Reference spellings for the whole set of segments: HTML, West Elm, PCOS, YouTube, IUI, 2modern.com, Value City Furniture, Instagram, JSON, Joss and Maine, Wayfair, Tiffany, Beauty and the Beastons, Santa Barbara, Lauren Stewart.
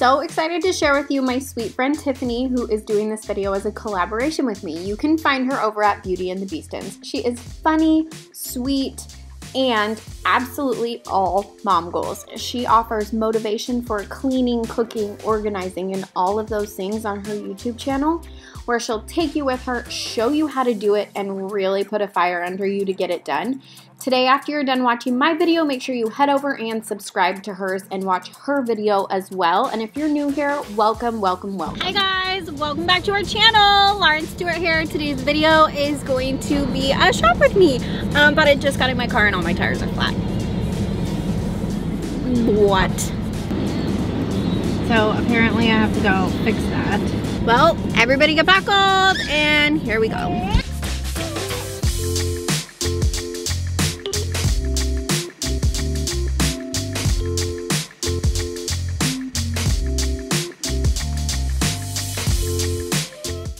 So excited to share with you my sweet friend Tiffany, who is doing this video as a collaboration with me. You can find her over at Beauty and the Beastons. She is funny, sweet, and absolutely all mom goals. She offers motivation for cleaning, cooking, organizing, and all of those things on her YouTube channel, where she'll take you with her, show you how to do it, and really put a fire under you to get it done. Today, after you're done watching my video, make sure you head over and subscribe to hers and watch her video as well. And if you're new here, welcome, welcome, welcome. Hi guys, welcome back to our channel. Lauren Stewart here. Today's video is going to be a shop with me, but I just got in my car and all my tires are flat. What? So apparently I have to go fix that. Well, everybody get buckled and here we go.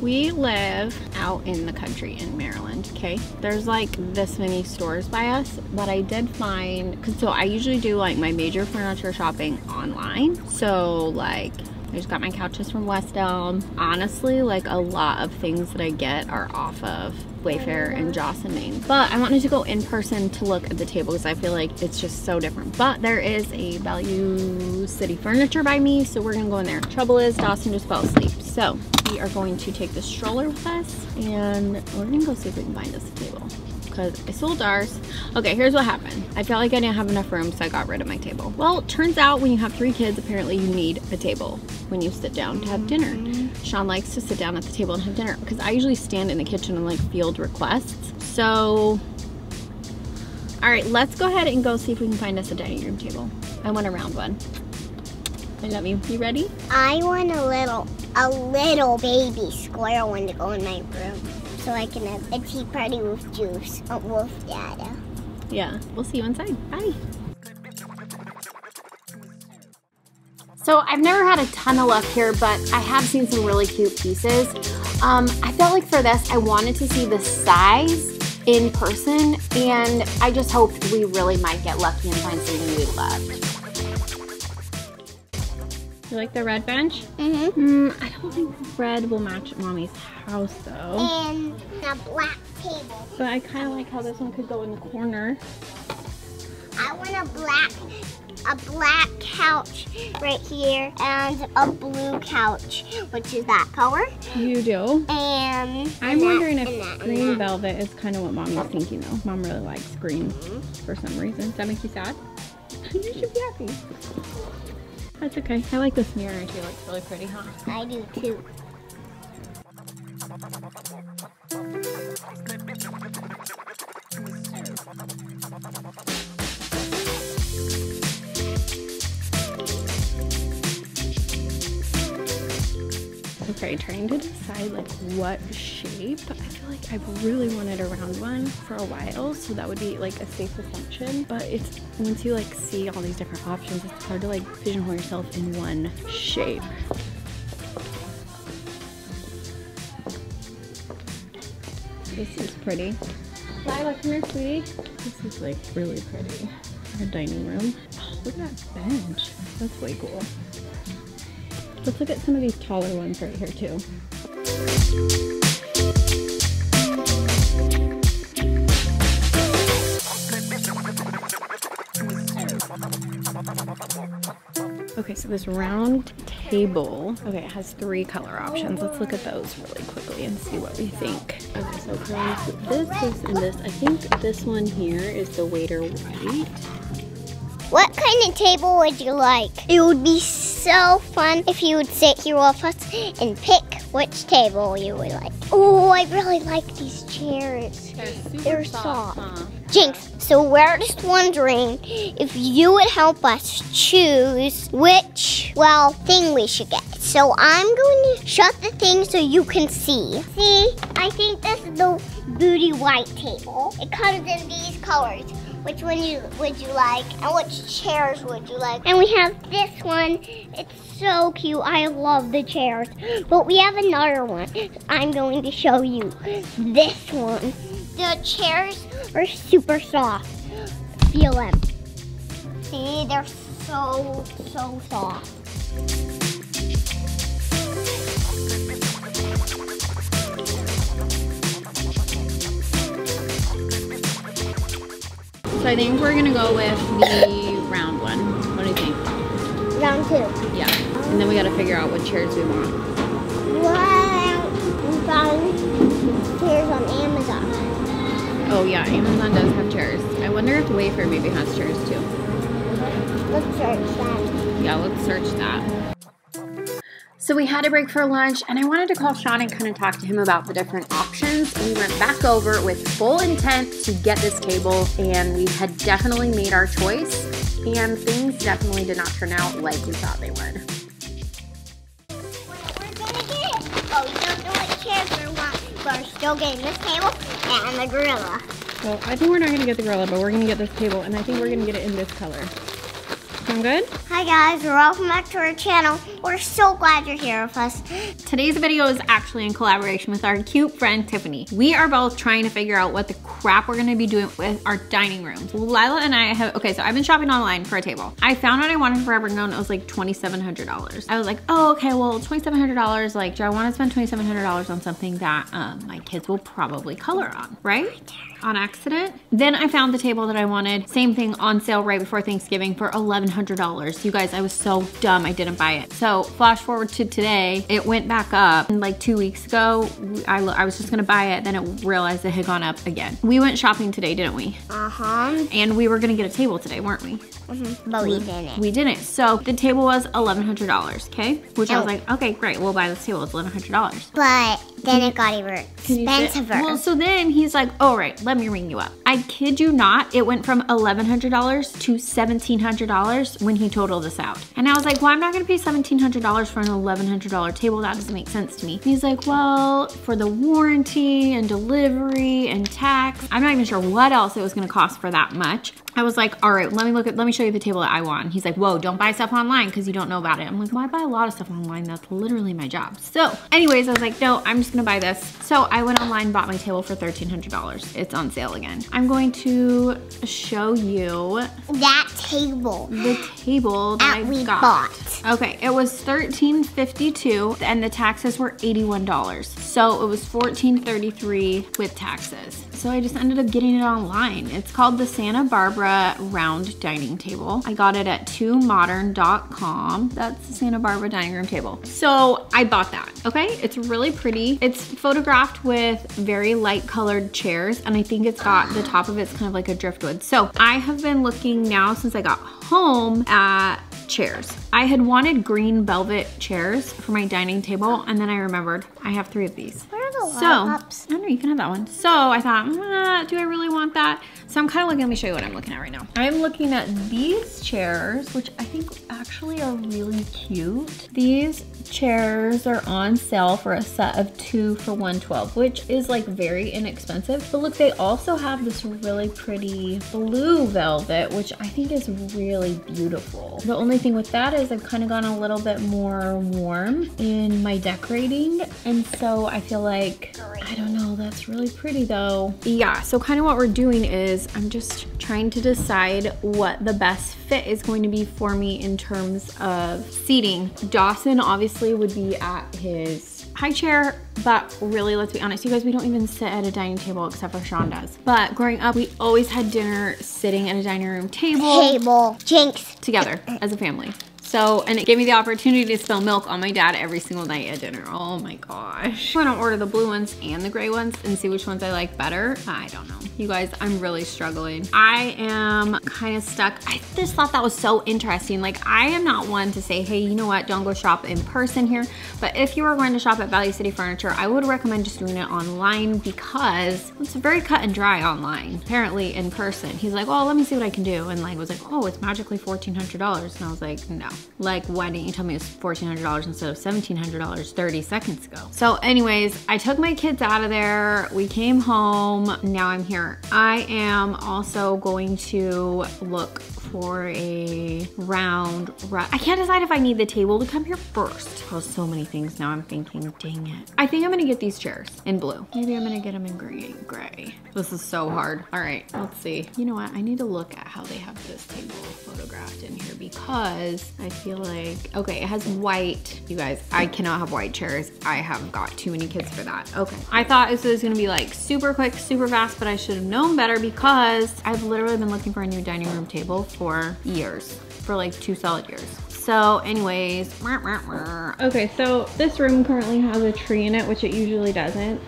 We live out in the country in Maryland, okay? There's like this many stores by us, but I did find, so I usually do like my major furniture shopping online. So like, I just got my couches from West Elm. Honestly, like a lot of things that I get are off of Wayfair and Joss and Maine. But I wanted to go in person to look at the table because I feel like it's just so different. But there is a Value City Furniture by me, so we're gonna go in there. Trouble is, Dawson just fell asleep, so we are going to take the stroller with us and we're gonna go see if we can find us a table because I sold ours. Okay, here's what happened. I felt like I didn't have enough room, so I got rid of my table. Well, it turns out when you have three kids, apparently you need a table when you sit down to have dinner. Sean likes to sit down at the table and have dinner because I usually stand in the kitchen and like field requests. So, all right, let's go ahead and go see if we can find us a dining room table. I want a round one. I love you. You ready? I want a little baby square one to go in my room so I can have a tea party with juice, with Dada. Yeah, we'll see you inside. Bye. So I've never had a ton of luck here, but I have seen some really cute pieces. I felt like for this, I wanted to see the size in person, and I just hoped we really might get lucky and find something we loved. You like the red bench? Mm-hmm. I don't think red will match at Mommy's house though. And the black table. But I kind of like how this one could go in the corner. I want a black couch right here and a blue couch, which is that color. You do? And I'm wondering if green velvet is kind of what Mommy's thinking though. Mom really likes green for some reason. Does that make you sad? You should be happy. That's okay. I like this mirror too. It's really pretty, huh? I do too. Okay, trying to decide like what shape. I feel like I've really wanted a round one for a while, so that would be like a safe assumption. But it's once you like see all these different options, it's hard to like pigeonhole yourself in one shape. This is pretty. Lila, come here, sweetie. This is like really pretty. Our dining room. Oh, look at that bench. That's way cool. Let's look at some of these taller ones right here too. Okay, so this round table, okay, it has three color options. Let's look at those really quickly and see what we think. Okay, so this, this, and this. I think this one here is the waiter white. What kind of table would you like? It would be so fun if you would sit here with us and pick which table you would like. Oh, I really like these chairs. They're soft. Huh? Jinx, so we're just wondering if you would help us choose which, well, thing we should get. So I'm going to shut the thing so you can see. See, I think this is the booty white table. It comes in these colors. Which one would you like, and which chairs would you like? And we have this one. It's so cute. I love the chairs. But we have another one. I'm going to show you this one. The chairs are super soft. Feel them. See, they're so, so soft. So I think we're going to go with the round one. What do you think? Round two. Yeah. And then we got to figure out what chairs we want. Well, we found chairs on Amazon. Oh yeah, Amazon does have chairs. I wonder if Wayfair maybe has chairs too. Let's search that. Yeah, let's search that. So we had a break for lunch, and I wanted to call Sean and kind of talk to him about the different options. We went back over with full intent to get this table, and we had definitely made our choice, and things definitely did not turn out like we thought they would. We're gonna get it. Oh, we don't know what chairs we're wanting, but we're still getting this table and the gorilla. Well, I think we're not gonna get the gorilla, but we're gonna get this table, and I think we're gonna get it in this color. Sound good? Hi guys, welcome back to our channel. We're so glad you're here with us. Today's video is actually in collaboration with our cute friend Tiffany. We are both trying to figure out what the crap we're gonna be doing with our dining rooms. Lila and I have, okay, so I've been shopping online for a table. I found what I wanted forever ago and it was like $2,700. I was like, oh, okay, well, $2,700, like, do I wanna spend $2,700 on something that my kids will probably color on, right? On accident. Then I found the table that I wanted. Same thing on sale right before Thanksgiving for $1,100. You guys, I was so dumb I didn't buy it. So flash forward to today, it went back up. And like 2 weeks ago, I was just gonna buy it, then it realized it had gone up again. We went shopping today, didn't we? Uh-huh. And we were gonna get a table today, weren't we? Mm-hmm. But we didn't. We didn't. So the table was $1,100, okay? Which I was like, okay, great, we'll buy this table, it's $1,100. But then it got even expensive. Well, so then he's like, all right, let me ring you up. I kid you not, it went from $1,100 to $1,700 when he totaled this out. And I was like, well, I'm not gonna pay $1,700 for an $1,100 table. That doesn't make sense to me. And he's like, well, for the warranty and delivery and tax, I'm not even sure what else it was gonna cost for that much. I was like, all right, let me show you the table that I want. He's like, whoa, don't buy stuff online because you don't know about it. I'm like, well, I buy a lot of stuff online. That's literally my job. So anyways, I was like, no, I'm just gonna buy this. So I went online, bought my table for $1,300. It's on sale again. I'm going to show you that table. The table that we bought. Okay, it was $1,352 and the taxes were $81. So it was $1,433 with taxes. So I just ended up getting it online. It's called the Santa Barbara Round Dining Table. I got it at 2modern.com. That's the Santa Barbara dining room table. So I bought that, okay? It's really pretty. It's photographed with very light colored chairs, and I think it's got the top of it's kind of like a driftwood. So I have been looking now since I got home at chairs. I had wanted green velvet chairs for my dining table, and then I remembered I have 3 of these. Where are the lap-ups? I don't know, you can have that one. So I thought, do I really want that? So I'm kind of looking, let me show you what I'm looking at right now. I'm looking at these chairs, which I think actually are really cute. These chairs are on sale for a set of 2 for $112, which is like very inexpensive. But look, they also have this really pretty blue velvet, which I think is really beautiful. The only thing with that is I've kind of gone a little bit more warm in my decorating, and so I feel like, I don't know, that's really pretty though. Yeah, so kind of what we're doing is I'm just trying to decide what the best fit is going to be for me in terms of seating. Dawson obviously would be at his high chair, but really, let's be honest, you guys, we don't even sit at a dining table except for Sean does. But growing up, we always had dinner sitting at a dining room table. Jinx. Together as a family. So, and it gave me the opportunity to spill milk on my dad every single night at dinner. Oh my gosh. I'm gonna order the blue ones and the gray ones and see which ones I like better. I don't know. You guys, I'm really struggling. I am kind of stuck. I just thought that was so interesting. Like, I am not one to say, hey, you know what, don't go shop in person here. But if you are going to shop at Value City Furniture, I would recommend just doing it online because it's very cut and dry online. Apparently in person, he's like, oh, let me see what I can do. And like, was like, oh, it's magically $1,400. And I was like, no. Like, why didn't you tell me it was $1,400 instead of $1,700 30 seconds ago? So anyways, I took my kids out of there. We came home. Now I'm here. I am also going to look for a round. I can't decide if I need the table to come here first. Oh, so many things now I'm thinking, dang it. I think I'm gonna get these chairs in blue. Maybe I'm gonna get them in gray. This is so hard. All right, let's see. You know what? I need to look at how they have this table photographed in here because I feel like, okay, it has white. You guys, I cannot have white chairs. I have got too many kids for that. Okay. I thought this was gonna be like super quick, super fast, but I should have known better because I've literally been looking for a new dining room table for years, for like 2 solid years. So anyways, okay, so this room currently has a tree in it, which it usually doesn't.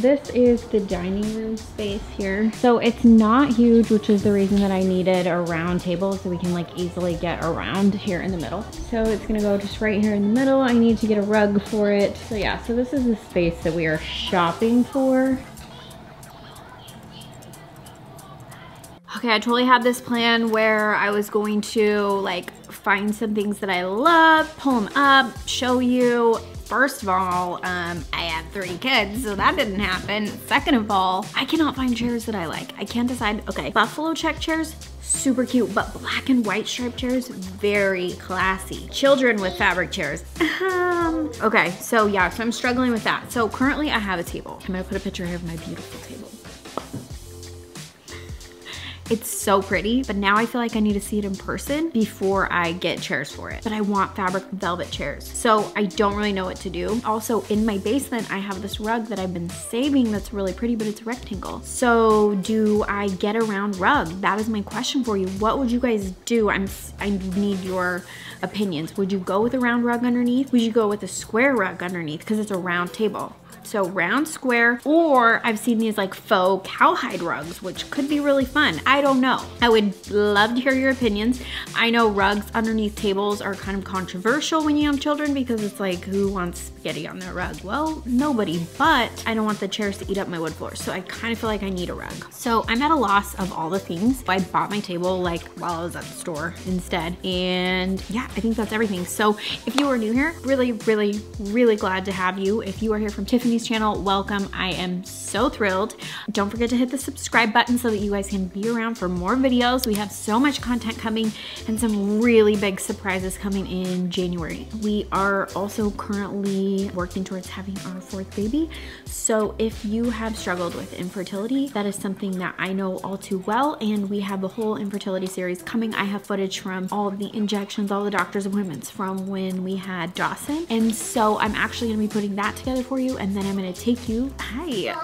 This is the dining room space here. So it's not huge, which is the reason that I needed a round table so we can like easily get around here in the middle. So it's gonna go just right here in the middle. I need to get a rug for it. So yeah, so this is the space that we are shopping for. Okay, I totally had this plan where I was going to like find some things that I love, pull them up, show you. First of all, I have 3 kids, so that didn't happen. Second of all, I cannot find chairs that I like. I can't decide. Okay, buffalo check chairs, super cute, but black and white striped chairs, very classy. Children with fabric chairs. Okay, so yeah, so I'm struggling with that. So currently I have a table. I'm gonna put a picture here of my beautiful table. It's so pretty, but now I feel like I need to see it in person before I get chairs for it. But I want fabric velvet chairs. So I don't really know what to do. Also in my basement, I have this rug that I've been saving that's really pretty, but it's rectangle. So do I get a round rug? That is my question for you. What would you guys do? I need your opinions. Would you go with a round rug underneath? Would you go with a square rug underneath? Because it's a round table. So round, square, or I've seen these like faux cowhide rugs, which could be really fun. I don't know. I would love to hear your opinions. I know rugs underneath tables are kind of controversial when you have children because it's like, who wants spaghetti on their rug? Well, nobody, but I don't want the chairs to eat up my wood floor. So I kind of feel like I need a rug. So I'm at a loss of all the things. I bought my table like while I was at the store instead. And yeah, I think that's everything. So if you are new here, really, really, really glad to have you. If you are here from Tiffany's channel, welcome. I am so thrilled. Don't forget to hit the subscribe button so that you guys can be around for more videos. We have so much content coming and some really big surprises coming in January. We are also currently working towards having our 4th baby. So if you have struggled with infertility, that is something that I know all too well. And we have a whole infertility series coming. I have footage from all of the injections, all the doctor's appointments from when we had Dawson. And so I'm actually gonna be putting that together for you. And then I'm gonna take you, hi,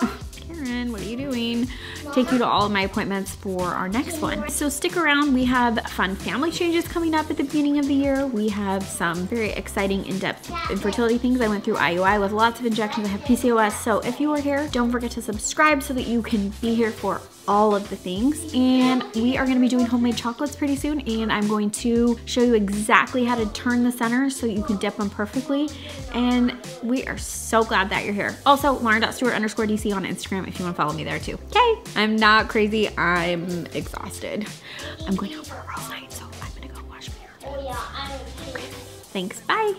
Karen, what are you doing? Take you to all of my appointments for our next one. So stick around, we have fun family changes coming up at the beginning of the year. We have some very exciting in-depth infertility things. I went through IUI with lots of injections, I have PCOS. So if you are here, don't forget to subscribe so that you can be here for all of the things. And we are gonna be doing homemade chocolates pretty soon, and I'm going to show you exactly how to turn the center so you can dip them perfectly. And we are so glad that you're here. Also, Lauren.Stewart_DC on Instagram if you wanna follow me there too. Okay, I'm not crazy, I'm exhausted. I'm going out for a rough night, so I'm gonna go wash my hair. Okay, thanks, bye.